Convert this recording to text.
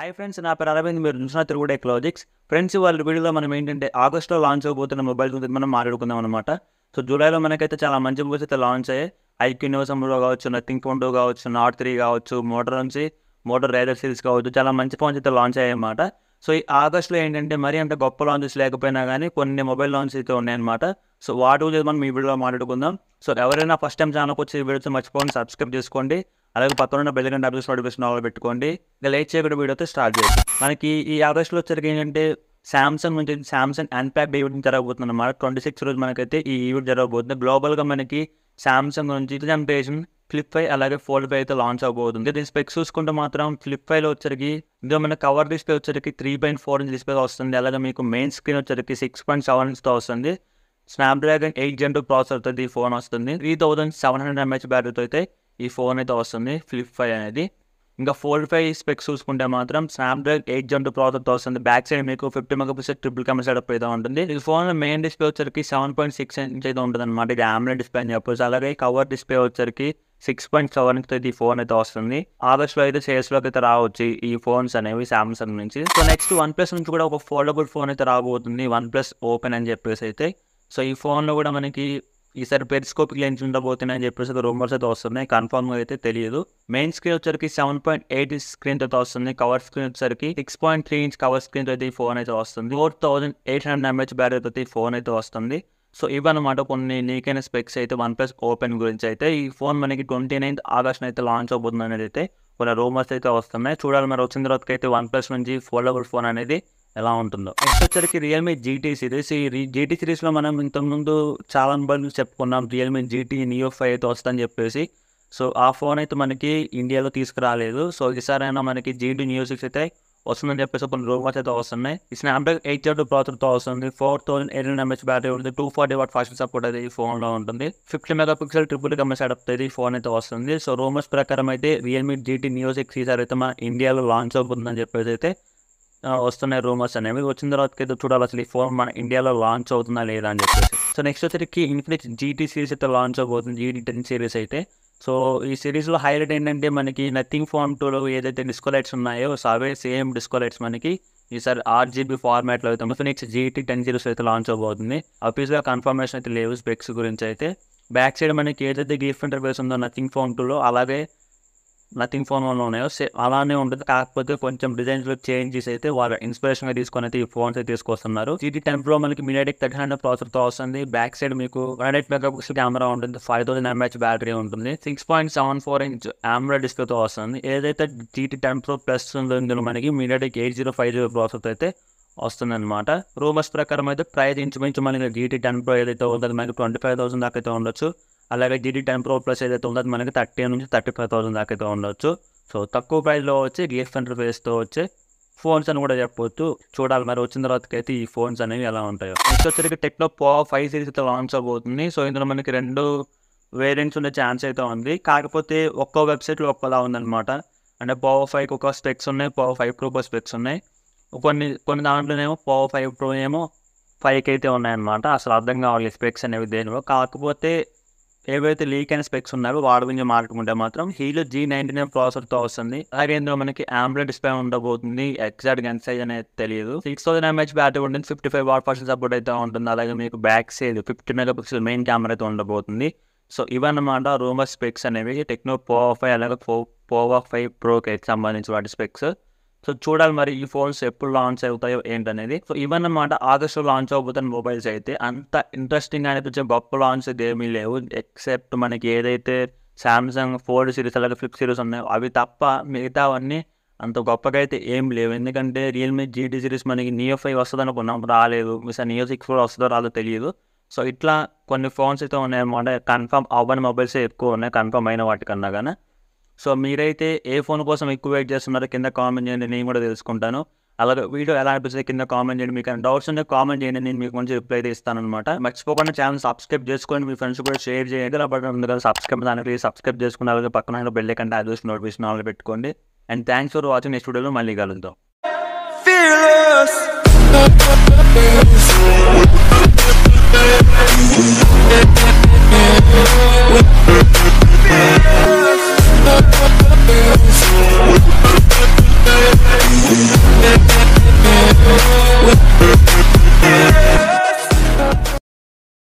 Hi friends, I am Aravind. I am Aravind. Friends, we will August launch the mobile phone. So, July, we will launch iQOO Neo, Nothing Phone 2, R3, Moto Radar Series. We will launch the So, in August, we will launch the mobile launch. So, what do we do? So, everyone, first time channel, subscribe. I will tell you about the bell notification. I will tell you about the start date. Samsung Unpacked event. 26 rows. Global Samsung presentation. Flip file and fold file launch. The specs use flip file. Cover display 3.4 inch display. Main screen 6.7 inch. Snapdragon 8 Gen 2 processor phone. 3700 mAh battery. This phone is flip 5. The fold 5 specs use Snapdragon 8 Gen 2 processor. Back side 50 MP triple camera setup. This phone main display 7.6 inch AMOLED display. Cover display 6.7 inch. This phone is August sales phones Samsung. So next OnePlus foldable phone is OnePlus Open and so this phone this is a periscope lens. Confirm. Main screen is 7.8 inch screen. Cover screen is 6.3 inch cover screen. 4800 mAh battery phone. So even the specs of OnePlus Open. This phone is 29th August launch. OnePlus foldable phone. Next Realme GT series. GT series lo manam intamundu chaala anbalu cheptunnam Realme GT Neo 5 tostani cheppesi. So aa phone aithe manaki India lo tiskaraledu. So isaraina manaki GT Neo 6 aithe ostundani cheppesi kon rumors aithe ostunayi. Snapdragon 8 processor తో వస్తుంది. 4800 mAh battery ఉంది. 240 watt fast support aithe ee phone lo untundi. 50 MP triple camera setup తో ee phone aithe ostundi. So rumors prakaram aithe Realme GT Neo 6 aithe మన India lo launch avutundani cheppesi aithe వస్తున్నాయి rumours అనేవి. వచ్చిన తర్వాత అయితే చూడాలి అసలు ఈ ఫోన్ మన ఇండియాలో లాంచ్ అవుతుందా లేదా అని చెప్పేసి. సో నెక్స్ట్ వచ్చేసరికి ఇన్ఫినిక్స్ జీటీ సిరీస్ అయితే లాంచ్ అవుతుంది. GT 10 సిరీస్ అయితే. సో ఈ సిరీస్లో హైలైట్ ఏంటంటే మనకి నథింగ్ ఫోన్ 2లో ఏదైతే డిస్కో లైట్స్ ఉన్నాయో సో అవే సేమ్ డిస్కో లైట్స్ మనకి ఈసారి RGB ఫార్మాట్లో అయితే ఇన్ఫినిక్స్ GT 10 సిరీస్ అయితే లాంచ్ అవబోతుంది. ఆఫీస్గా కన్ఫర్మేషన్ అయితే లేవు స్పెక్స్ గురించి అయితే. బ్యాక్ సైడ్ మనకి ఏదైతే గిఫ్ట్ ఇంటర్ఫేస్ ఉందో నథింగ్ ఫోన్ 2లో అలాగే Nothing Phone 1 ఉన్నాయో అలానే ఉంటుంది. కాకపోతే కొంచెం డిజైన్స్ లో చేంజెస్ అయితే వాళ్ళ ఇన్స్పిరేషన్ గా తీసుకొని అయితే ఈ ఫోన్స్ అయితే తీసుకొస్తున్నారు. GT 10 Pro మనకి MediaTek 3000 ప్రాసెసర్ తో వస్తుంది. బ్యాక్ సైడ్ మీకు 108 MP కెమెరా ఉంటుంది. 5000 mAh బ్యాటరీ ఉంటుంది. 6.74 inch AMOLED డిస్ప్లే తో వస్తుంది. ఏదైతే GT 10 Pro Plus ఉందో మనకి MediaTek 8050 ప్రాసెసర్ అయితే వస్తుంది అనమాట. రూమర్స్ ప్రకారం అయితే ప్రైస్ ఇంచుమించు మనకి GT 10 Pro ఏదైతే ఉందో మనకి 25,000 దాకా అయితే ఉండొచ్చు. అలాగే GT 10 Pro Plus ఏదైతే ఉందో అది మనకి 30,000 నుంచి 35,000 దాకా అయితే ఉండొచ్చు. సో తక్కువ ప్రైస్లో వచ్చి గిఫ్ట్ ఇంటర్ఫేస్తో వచ్చే ఫోన్స్ అని కూడా చెప్పవచ్చు. చూడాలి మరి వచ్చిన తర్వాతకైతే ఈ ఫోన్స్ అనేవి ఎలా ఉంటాయో. నెక్స్ట్ వచ్చేసరికి టెక్నో Power 5 సిరీస్ అయితే లాంచ్ అవబోతుంది. సో ఇందులో మనకి 2 వేరియంట్స్ ఉండే ఛాన్స్ అయితే ఉంది. కాకపోతే ఒక్కో వెబ్సైట్లో ఒక్కలా ఉందన్నమాట. అంటే Power 5 ఒక స్పెక్స్ ఉన్నాయి, Power 5 Pro స్పెక్స్ ఉన్నాయి. కొన్ని దాంట్లోనేమో Power 5 Pro ఏమో 5K అయితే ఉన్నాయన్నమాట. అసలు అర్థం కావాలి స్పెక్స్ అనేవి దేనిలో. కాకపోతే ఏవైతే లీక్ అయిన స్పెక్స్ ఉన్నాయో వాడి గురించి మాట్లాడుకుంటే మాత్రం హీలో G99 ప్రాసెసర్తో వస్తుంది. అలాగే ఇందులో మనకి AMOLED డిస్ప్లే ఉండబోతుంది. ఎగ్జాక్ట్ గన్ సైజ్ అనేది తెలియదు. 6000 mAh బ్యాటరీ ఉంటుంది. 55 watt ఫాస్ట్ సపోర్ట్ అయితే ఉంటుంది. అలాగే మీకు back side 50 MP main camera అయితే ఉండబోతుంది. సో ఇవన్నమాట రూమర్ స్పెక్స్ అనేవి టెక్నో Power 5 అలాగే Power 5 Proకి సంబంధించిన వాటి స్పెక్స్. సో చూడాలి మరి ఈ ఫోన్స్ ఎప్పుడు లాంచ్ అవుతాయో ఏంటనేది. సో ఇవన్నమాట ఆగస్టులో లాంచ్ అవబోతున్న మొబైల్స్ అయితే. అంత ఇంట్రెస్టింగ్ అనిపించే గొప్ప లాంచ్ అయితే ఏమీ లేవు. ఎక్సెప్ట్ మనకి ఏదైతే Samsung Fold సిరీస్ అలాగే ఫ్లిప్ సిరీస్ ఉన్నాయో అవి తప్ప మిగతావన్నీ అంత గొప్పగా అయితే ఏం లేవు. ఎందుకంటే Realme GT సిరీస్ మనకి Neo 5 వస్తుంది అనుకున్నాం, రాలేదు. మిస్ Neo 6 కూడా వస్తుందో రాదో తెలియదు. సో ఇట్లా కొన్ని ఫోన్స్ అయితే ఉన్నాయన్నమాట. కన్ఫర్మ్ అవ్వని మొబైల్స్ ఎక్కువ ఉన్నాయి కన్ఫర్మ్ అయిన వాటికన్నా కానీ. సో మీరైతే ఏ ఫోన్ కోసం ఎక్కువ వెయిట్ చేస్తున్నారో కింద కామెంట్ చేయండి, నేను కూడా తెలుసుకుంటాను. అలాగే వీడియో ఎలా అనిపిస్తుంది కింద కామెంట్ చేయండి. మీకు డౌట్స్ ఉంటే కామెంట్ చేయండి, నేను మీకు మంచి రిప్లై అయితే ఇస్తాను అనమాట. మర్చిపోకుండా ఛానల్ సబ్స్క్రైబ్ చేసుకోండి, మీ ఫ్రెండ్స్ కూడా షేర్ చేయండి. అలాగే సబ్స్క్రైబ్ చేసుకుని అలాగే పక్కన బెల్ ఐకాన్ ట్యాప్ చేసి నోటిఫికేషన్ ఆన్లో పెట్టుకోండి. And thanks for watching. Next వీడియోలో మళ్ళీ కలుద్దాం.